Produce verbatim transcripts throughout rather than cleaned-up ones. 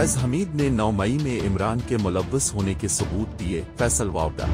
फैज हमीद ने नौ मई में इमरान के मुलव्वस होने के सबूत दिए। फैसल वाउडा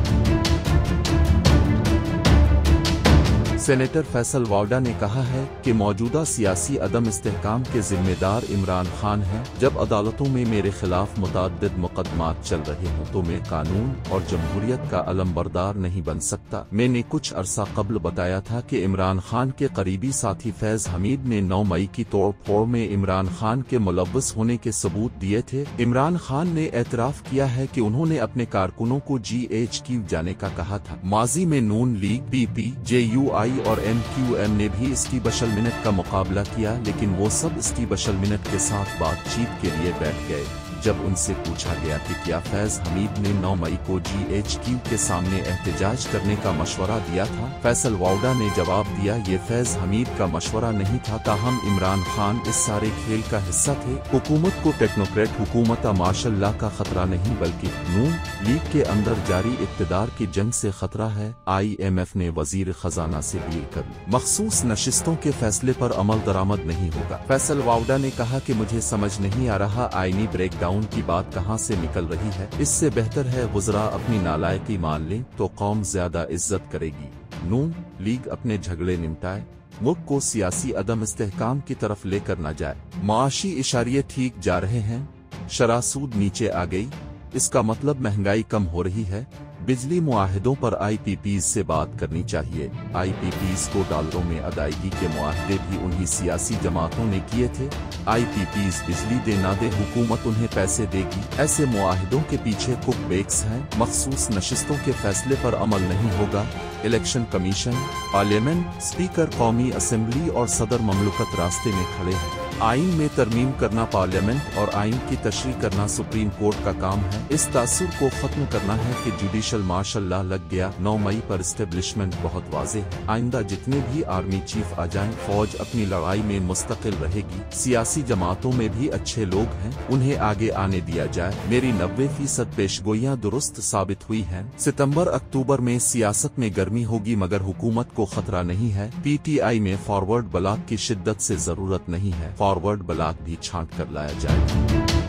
सेनेटर फैसल वाउडा ने कहा है कि मौजूदा सियासी अदम इस्तेहकाम के जिम्मेदार इमरान खान हैं। जब अदालतों में मेरे खिलाफ मुताद्दिद मुकदमात चल रहे हों तो मैं कानून और जमहूरियत का अलमबरदार नहीं बन सकता। मैंने कुछ अरसा कबल बताया था कि इमरान खान के करीबी साथी फैज हमीद ने नौ मई की तोड़फोड़ में इमरान खान के मुलव्वस होने के सबूत दिए थे। इमरान खान ने एतराफ़ किया है कि उन्होंने अपने कारकुनों को जी एच क्यू जाने का कहा था। माजी में नून लीग, पी पी, जे यू आई और एमक्यूएम ने भी इसकी बशलमिनत का मुकाबला किया, लेकिन वो सब इसकी बशलमिनत के साथ बातचीत के लिए बैठ गए। जब उनसे पूछा गया कि क्या फैज हमीद ने नौ मई को जीएचक्यू के सामने एहतजाज करने का मशवरा दिया था, फैसल वाउडा ने जवाब दिया, ये फैज हमीद का मशवरा नहीं था, ताहम इमरान खान इस सारे खेल का हिस्सा थे। हुकूमत को टेक्नोक्रेट हुकूमत माशाल्लाह का खतरा नहीं बल्कि नून लीग के अंदर जारी इक़्तिदार की जंग से खतरा है। आई एम एफ ने वजीर खजाना से डील कर मखसूस नशिस्तों के फैसले पर अमल दरामद नहीं होगा। फैसल वाउडा ने कहा कि मुझे समझ नहीं आ रहा आइनी ब्रेक उनकी बात कहां से निकल रही है। इससे बेहतर है वज़रा अपनी नालायकी मान लें तो कौम ज्यादा इज्जत करेगी। नून लीग अपने झगड़े निपटाए, मुल्क को सियासी अदम इस्तेहकाम की तरफ लेकर न जाए। माशी इशारे ठीक जा रहे हैं, शरह सूद नीचे आ गई, इसका मतलब महंगाई कम हो रही है। बिजली मुआहदों पर आई पी पी से बात करनी चाहिए। आई पी पी को डॉलरों में अदायगी के मुआहदे भी उन्हीं सियासी जमातों ने किए थे। आई पी पी बिजली दे ना दे हुकूमत उन्हें पैसे देगी। ऐसे मुआहदों के पीछे कुकबैक्स हैं। मखसूस नशिस्तों के फैसले पर अमल नहीं होगा। इलेक्शन कमीशन, पार्लियामेंट स्पीकर, कौमी असेंबली और सदर ममलुकत रास्ते में खड़े हैं। आइन में तरमीम करना पार्लियामेंट और आइन की तशरीह करना सुप्रीम कोर्ट का काम है। इस तासुर को खत्म करना है कि जुडिशल मार्शल लॉ लग गया। नौ मई पर स्टेबलिशमेंट बहुत वाज़े है। आइंदा जितने भी आर्मी चीफ आ जाएं, फौज अपनी लड़ाई में मुस्तकिल रहेगी। सियासी जमातों में भी अच्छे लोग हैं, उन्हें आगे आने दिया जाए। मेरी नब्बे फीसद पेशगोइयाँ दुरुस्त साबित हुई है। सितम्बर अक्टूबर में सियासत में गर्मी होगी मगर हुकूमत को खतरा नहीं है। पी टी आई में फॉरवर्ड ब्लॉक की शिद्दत से जरूरत नहीं है, फॉरवर्ड ब्लॉक भी छांट कर लाया जाए।